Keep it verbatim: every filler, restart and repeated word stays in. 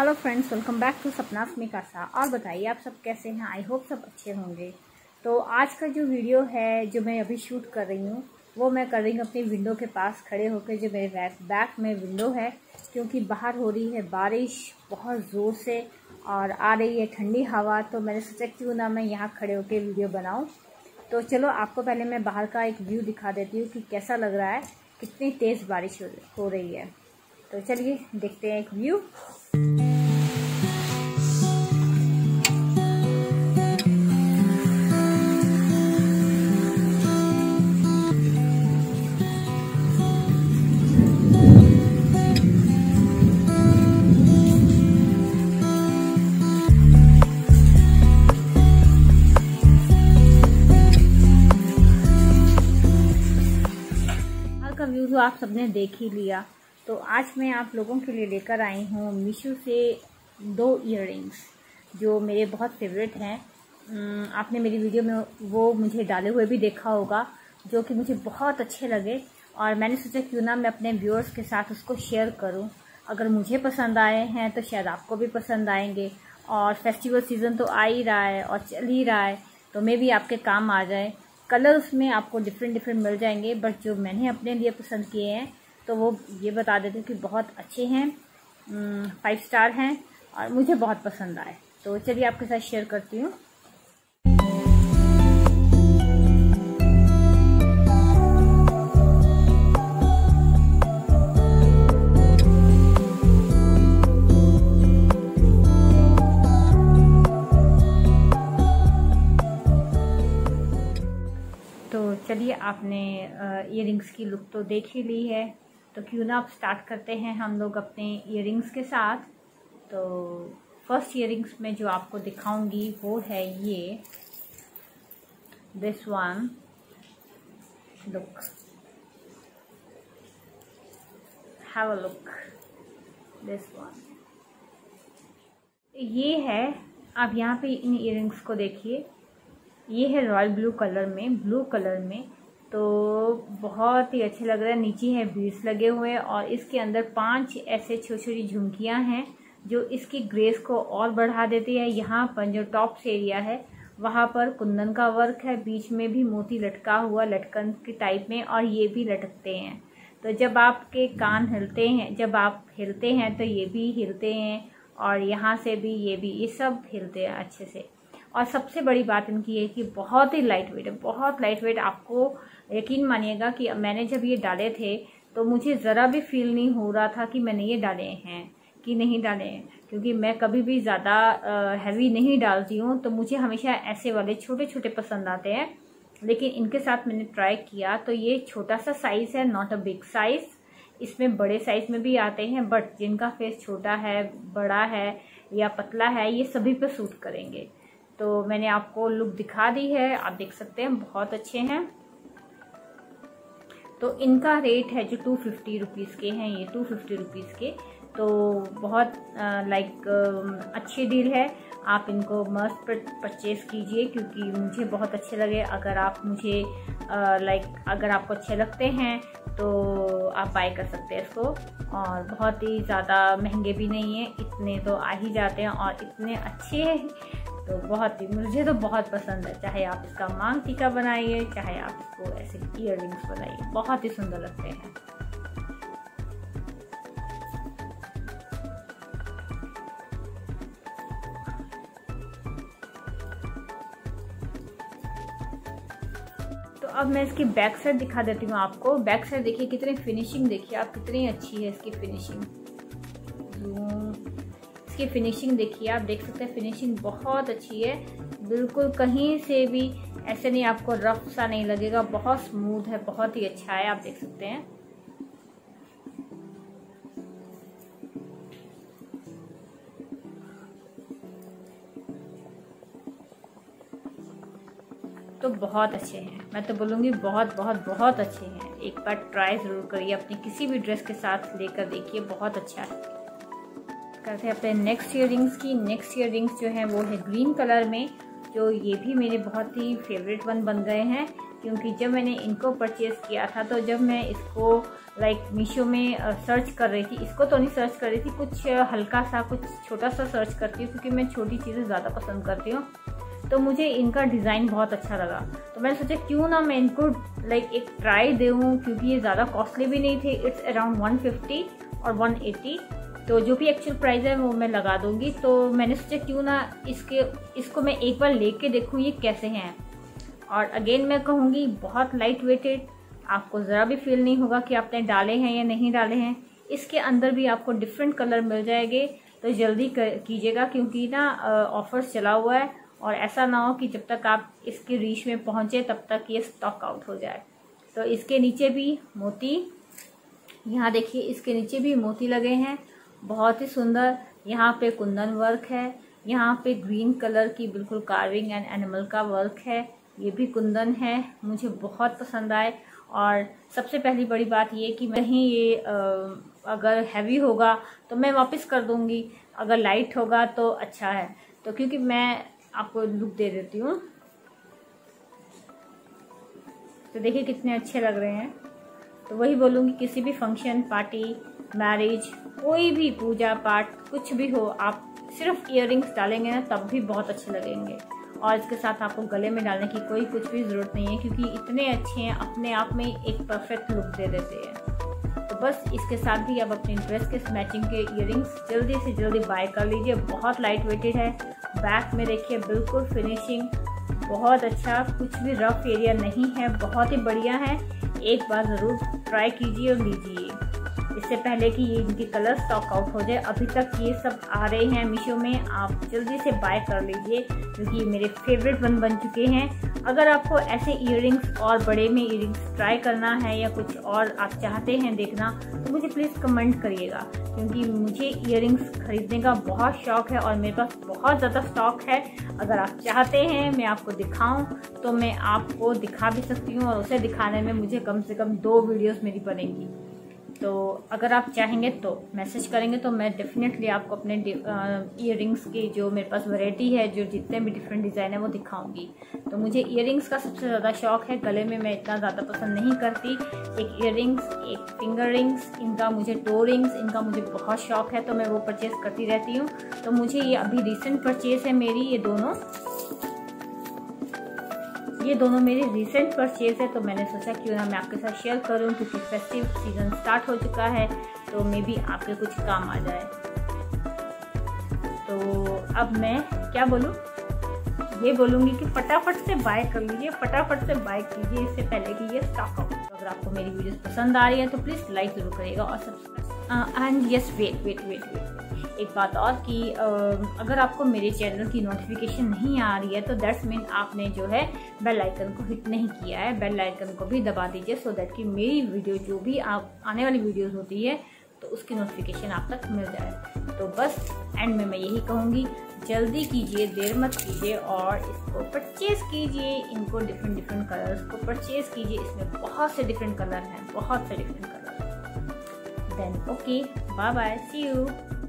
Hello friends, welcome back to सपनास्मिकासा। और बताइए आप सब कैसे हैं। आई होप सब अच्छे होंगे। तो आज का जो वीडियो है जो मैं अभी शूट कर रही हूँ वो मैं कर रही हूँ अपनी विंडो के पास खड़े होकर, जो मेरे बैक बैक में विंडो है, क्योंकि बाहर हो रही है बारिश बहुत ज़ोर से और आ रही है ठंडी हवा। तो मैंने सोचा क्यों ना मैं यहाँ खड़े होकर वीडियो बनाऊँ। तो चलो आपको पहले मैं बाहर का एक व्यू दिखा देती हूँ कि कैसा लग रहा है, कितनी तेज़ बारिश हो रही है। तो चलिए देखते हैं एक व्यू। तो आप सबने देख ही लिया। तो आज मैं आप लोगों के लिए लेकर आई हूँ मीशो से दो ईयररिंग्स जो मेरे बहुत फेवरेट हैं। आपने मेरी वीडियो में वो मुझे डाले हुए भी देखा होगा, जो कि मुझे बहुत अच्छे लगे और मैंने सोचा क्यों ना मैं अपने व्यूअर्स के साथ उसको शेयर करूं। अगर मुझे पसंद आए हैं तो शायद आपको भी पसंद आएंगे। और फेस्टिवल सीज़न तो आ ही रहा है और चल ही रहा है, तो मे भी आपके काम आ जाए। कलर्स में आपको डिफरेंट डिफरेंट मिल जाएंगे, बट जो मैंने अपने लिए पसंद किए हैं तो वो ये बता देते हैं कि बहुत अच्छे हैं, फाइव स्टार हैं और मुझे बहुत पसंद आए। तो चलिए आपके साथ शेयर करती हूँ। चलिए आपने ईयरिंग्स की लुक तो देख ही ली है, तो क्यों ना आप स्टार्ट करते हैं हम लोग अपने ईयरिंग्स के साथ। तो फर्स्ट ईयरिंग्स में जो आपको दिखाऊंगी वो है ये, this one look, have a look, this one. ये है, आप यहाँ पे इन ईयरिंग्स को देखिए, ये है रॉयल ब्लू कलर में, ब्लू कलर में। तो बहुत ही अच्छे लग रहा है। नीचे है बीड्स लगे हुए और इसके अंदर पांच ऐसे छोटी छोटी झुमकियां हैं जो इसकी ग्रेस को और बढ़ा देती है। यहाँ पर जो टॉप से एरिया है वहाँ पर कुंदन का वर्क है, बीच में भी मोती लटका हुआ लटकन के टाइप में, और ये भी लटकते हैं। तो जब आपके कान हिलते हैं, जब आप हिलते हैं तो ये भी हिलते हैं और यहाँ से भी, ये भी, ये सब हिलते हैं अच्छे से। और सबसे बड़ी बात इनकी है कि बहुत ही लाइट वेट है, बहुत लाइट वेट। आपको यकीन मानिएगा कि मैंने जब ये डाले थे तो मुझे ज़रा भी फील नहीं हो रहा था कि मैंने ये डाले हैं कि नहीं डाले हैं, क्योंकि मैं कभी भी ज़्यादा हैवी नहीं डालती हूँ। तो मुझे हमेशा ऐसे वाले छोटे छोटे पसंद आते हैं, लेकिन इनके साथ मैंने ट्राई किया तो ये छोटा सा साइज़ है, नॉट अ बिग साइज़। इसमें बड़े साइज़ में भी आते हैं, बट जिनका फेस छोटा है, बड़ा है या पतला है, ये सभी पर सूट करेंगे। तो मैंने आपको लुक दिखा दी है, आप देख सकते हैं बहुत अच्छे हैं। तो इनका रेट है जो टू फिफ्टी रुपीज़ के हैं, ये टू फिफ्टी रुपीज़ के। तो बहुत लाइक अच्छी डील है। आप इनको मस्त परचेज़ कीजिए क्योंकि मुझे बहुत अच्छे लगे। अगर आप मुझे लाइक अगर आपको अच्छे लगते हैं तो आप बाय कर सकते हैं इसको। और बहुत ही ज़्यादा महंगे भी नहीं है, इतने तो आ ही जाते हैं और इतने अच्छे हैं। तो बहुत ही, मुझे तो बहुत पसंद है। चाहे आप इसका मांग टीका बनाइए, चाहे आप इसको ऐसे ईयररिंग्स बनाइए, बहुत ही सुंदर लगते हैं। तो अब मैं इसकी बैक साइड दिखा देती हूँ आपको। बैक साइड देखिए कितनी फिनिशिंग, देखिए आप कितनी अच्छी है इसकी फिनिशिंग। इसकी फिनिशिंग देखिए, आप देख सकते हैं फिनिशिंग बहुत अच्छी है, बिल्कुल कहीं से भी ऐसे नहीं, आपको रफ सा नहीं लगेगा, बहुत स्मूथ है, बहुत ही अच्छा है, आप देख सकते हैं। तो बहुत अच्छे हैं, मैं तो बोलूँगी बहुत बहुत बहुत अच्छे हैं। एक बार ट्राई ज़रूर करिए, अपने किसी भी ड्रेस के साथ लेकर देखिए, बहुत अच्छा है। करते हैं अपने नेक्स्ट ईयरिंग्स की। नेक्स्ट ईयरिंग्स जो है वो है ग्रीन कलर में, जो ये भी मेरे बहुत ही फेवरेट वन बन गए हैं, क्योंकि जब मैंने इनको परचेज़ किया था तो जब मैं इसको लाइक मीशो में सर्च कर रही थी, इसको तो नहीं सर्च कर रही थी, कुछ हल्का सा कुछ छोटा सा सर्च करती हूँ क्योंकि मैं छोटी चीज़ें ज़्यादा पसंद करती हूँ। तो मुझे इनका डिज़ाइन बहुत अच्छा लगा, तो मैंने सोचा क्यों ना मैं इनको लाइक एक ट्राई दूँ, क्योंकि ये ज़्यादा कॉस्टली भी नहीं थे। इट्स अराउंड वन फिफ्टी और वन एटी, तो जो भी एक्चुअल प्राइस है वो मैं लगा दूँगी। तो मैंने सोचा क्यों ना इसके इसको मैं एक बार ले कर देखूँ ये कैसे हैं। और अगेन मैं कहूँगी बहुत लाइट वेटेड, आपको ज़रा भी फील नहीं होगा कि आपने डाले हैं या नहीं डाले हैं। इसके अंदर भी आपको डिफरेंट कलर मिल जाएंगे, तो जल्दी कीजिएगा क्योंकि ना ऑफर्स चला हुआ है, और ऐसा ना हो कि जब तक आप इसकी रीच में पहुँचे तब तक ये स्टॉक आउट हो जाए। तो इसके नीचे भी मोती, यहाँ देखिए इसके नीचे भी मोती लगे हैं, बहुत ही सुंदर। यहाँ पे कुंदन वर्क है, यहाँ पे ग्रीन कलर की बिल्कुल कार्विंग एंड एनिमल का वर्क है, ये भी कुंदन है, मुझे बहुत पसंद आए। और सबसे पहली बड़ी बात ये कि नहीं ये आ, अगर हैवी होगा तो मैं वापस कर दूंगी, अगर लाइट होगा तो अच्छा है। तो क्योंकि मैं आपको लुक दे देती हूँ, तो देखिए कितने अच्छे लग रहे हैं। तो वही बोलूँगी किसी भी फंक्शन, पार्टी, मैरिज, कोई भी पूजा पाठ, कुछ भी हो, आप सिर्फ ईयररिंग्स डालेंगे ना तब भी बहुत अच्छे लगेंगे। और इसके साथ आपको गले में डालने की कोई कुछ भी ज़रूरत नहीं है क्योंकि इतने अच्छे हैं, अपने आप में एक परफेक्ट लुक दे देते हैं। तो बस इसके साथ भी आप अपने ड्रेस के मैचिंग के ईयररिंग्स जल्दी से जल्दी बाय कर लीजिए, बहुत लाइट वेटेड है। बैक में देखिए बिल्कुल फिनिशिंग बहुत अच्छा, कुछ भी रफ एरिया नहीं है, बहुत ही बढ़िया है। एक बार ज़रूर ट्राई कीजिए और लीजिए, इससे पहले कि ये इनके कलर स्टॉक आउट हो जाए। अभी तक ये सब आ रहे हैं मीशो में, आप जल्दी से बाय कर लीजिए क्योंकि ये मेरे फेवरेट वन बन चुके हैं। अगर आपको ऐसे ईयररिंग्स और बड़े में ईयररिंग्स ट्राई करना है या कुछ और आप चाहते हैं देखना, तो मुझे प्लीज़ कमेंट करिएगा क्योंकि मुझे ईयररिंग्स खरीदने का बहुत शौक़ है और मेरे पास बहुत ज़्यादा स्टॉक है। अगर आप चाहते हैं मैं आपको दिखाऊं तो मैं आपको दिखा भी सकती हूँ, और उसे दिखाने में मुझे कम से कम दो वीडियोस मेरी बनेंगी। तो अगर आप चाहेंगे तो मैसेज करेंगे तो मैं डेफिनेटली आपको अपने ईयररिंग्स की जो मेरे पास वैरायटी है, जो जितने भी डिफरेंट डिज़ाइन है वो दिखाऊंगी। तो मुझे ईयररिंग्स का सबसे ज़्यादा शौक़ है, गले में मैं इतना ज़्यादा पसंद नहीं करती। एक ईयररिंग्स, एक फिंगर रिंग्स, इनका मुझे टो रिंग्स, इनका मुझे बहुत शौक़ है, तो मैं वो परचेज़ करती रहती हूँ। तो मुझे ये अभी रिसेंट परचेज़ है मेरी, ये दोनों ये दोनों मेरी रिसेंट परचेज है, तो मैंने सोचा क्यों ना मैं आपके साथ शेयर करूं क्योंकि फेस्टिव सीजन स्टार्ट हो चुका है, तो मे बी आपके कुछ काम आ जाए। तो अब मैं क्या बोलूं, ये बोलूँगी कि फटाफट से बाय कर लीजिए, फटाफट से बाय कीजिए इससे पहले कि ये स्टॉक आउट। अगर आपको मेरी वीडियोस पसंद आ रही है तो प्लीज़ लाइक ज़रूर करिएगा और subscribe. And yes wait wait wait wait एक बात और कि uh, अगर आपको मेरे चैनल की नोटिफिकेशन नहीं आ रही है तो दैट्स मीन आपने जो है बेल आइकन को हिट नहीं किया है। बेल आइकन को भी दबा दीजिए सो दैट कि मेरी वीडियो जो भी आप आने वाली वीडियोज़ होती है तो उसकी नोटिफिकेशन आप तक मिल जाए। तो बस एंड में मैं यही कहूँगी, जल्दी कीजिए, देर मत कीजिए और इसको परचेज़ कीजिए। इनको डिफरेंट डिफरेंट कलर्स को परचेज़ कीजिए, इसमें बहुत से डिफरेंट कलर हैं, बहुत से different colour. Then okay, bye bye, see you.